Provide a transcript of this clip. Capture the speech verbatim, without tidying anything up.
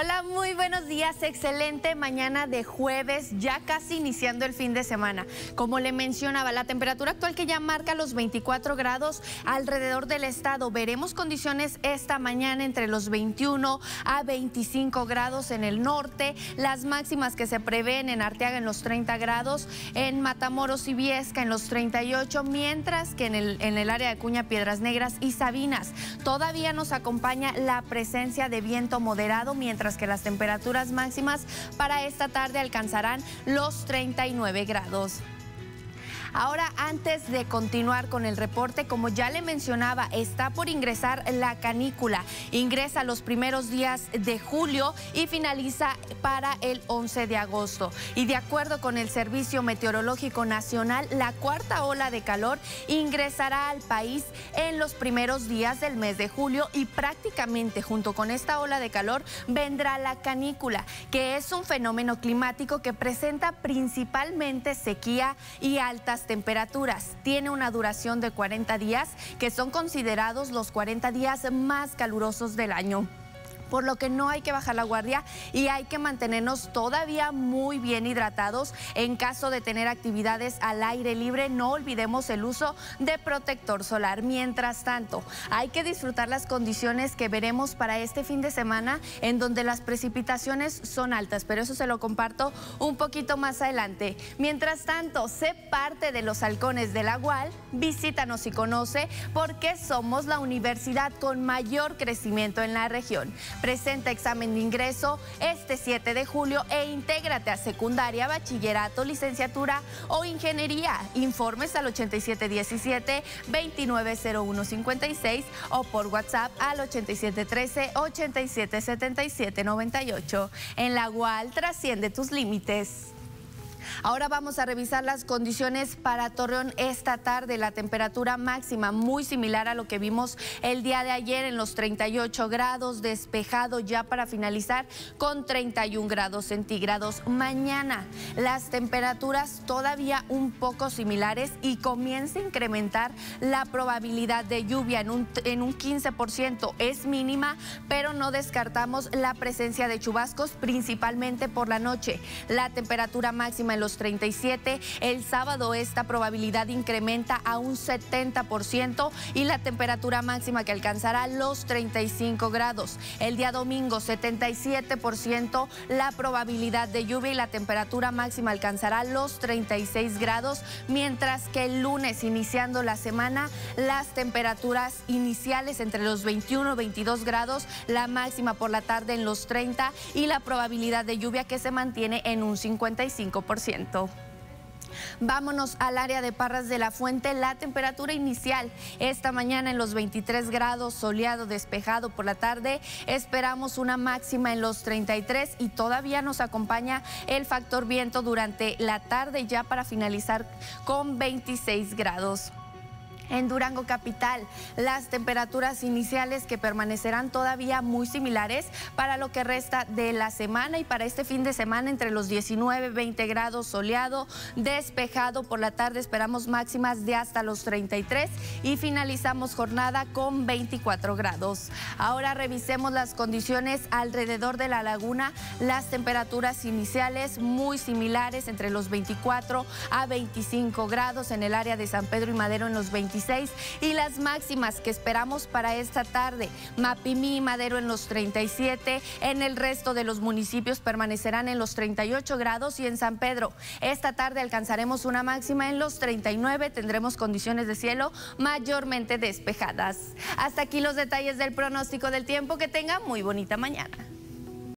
Hola, muy buenos días, excelente mañana de jueves, ya casi iniciando el fin de semana. Como le mencionaba, la temperatura actual que ya marca los veinticuatro grados alrededor del estado. Veremos condiciones esta mañana entre los veintiuno a veinticinco grados en el norte, las máximas que se prevén en Arteaga en los treinta grados, en Matamoros y Viesca en los treinta y ocho, mientras que en el, en el área de Acuña, Piedras Negras y Sabinas todavía nos acompaña la presencia de viento moderado, mientras mientras que las temperaturas máximas para esta tarde alcanzarán los treinta y nueve grados. Ahora, antes de continuar con el reporte, como ya le mencionaba, está por ingresar la canícula. Ingresa los primeros días de julio y finaliza para el once de agosto. Y de acuerdo con el Servicio Meteorológico Nacional, la cuarta ola de calor ingresará al país en los primeros días del mes de julio y prácticamente junto con esta ola de calor vendrá la canícula, que es un fenómeno climático que presenta principalmente sequía y altas temperaturas. Tiene una duración de cuarenta días, que son considerados los cuarenta días más calurosos del año, por lo que no hay que bajar la guardia y hay que mantenernos todavía muy bien hidratados. En caso de tener actividades al aire libre, no olvidemos el uso de protector solar. Mientras tanto, hay que disfrutar las condiciones que veremos para este fin de semana, en donde las precipitaciones son altas, pero eso se lo comparto un poquito más adelante. Mientras tanto, sé parte de los halcones de la U A L, visítanos y conoce, porque somos la universidad con mayor crecimiento en la región. Presenta examen de ingreso este siete de julio e intégrate a secundaria, bachillerato, licenciatura o ingeniería. Informes al ochenta y siete diecisiete, veintinueve cero uno cincuenta y seis o por WhatsApp al ochenta y siete trece, ochenta y siete setenta y siete noventa y ocho. En la U A L trasciende tus límites. Ahora vamos a revisar las condiciones para Torreón esta tarde. La temperatura máxima muy similar a lo que vimos el día de ayer en los treinta y ocho grados, despejado ya para finalizar con treinta y un grados centígrados. Mañana las temperaturas todavía un poco similares y comienza a incrementar la probabilidad de lluvia en un, en un quince por ciento. Es mínima, pero no descartamos la presencia de chubascos, principalmente por la noche. La temperatura máxima en los treinta y siete, el sábado esta probabilidad incrementa a un setenta por ciento y la temperatura máxima que alcanzará los treinta y cinco grados. El día domingo setenta y siete por ciento la probabilidad de lluvia y la temperatura máxima alcanzará los treinta y seis grados, mientras que el lunes, iniciando la semana, las temperaturas iniciales entre los veintiuno y veintidós grados, la máxima por la tarde en los treinta y la probabilidad de lluvia que se mantiene en un cincuenta y cinco por ciento. Vámonos al área de Parras de la Fuente. La temperatura inicial esta mañana en los veintitrés grados, soleado, despejado por la tarde. Esperamos una máxima en los treinta y tres y todavía nos acompaña el factor viento durante la tarde, ya para finalizar con veintiséis grados. En Durango Capital, las temperaturas iniciales que permanecerán todavía muy similares para lo que resta de la semana y para este fin de semana entre los diecinueve y veinte grados, soleado, despejado por la tarde. Esperamos máximas de hasta los treinta y tres y finalizamos jornada con veinticuatro grados. Ahora revisemos las condiciones alrededor de la laguna. Las temperaturas iniciales muy similares entre los veinticuatro a veinticinco grados en el área de San Pedro y Madero en los veinticinco. Y las máximas que esperamos para esta tarde: Mapimí y Madero en los treinta y siete, en el resto de los municipios permanecerán en los treinta y ocho grados y en San Pedro esta tarde alcanzaremos una máxima en los treinta y nueve, tendremos condiciones de cielo mayormente despejadas. Hasta aquí los detalles del pronóstico del tiempo. Que tenga muy bonita mañana.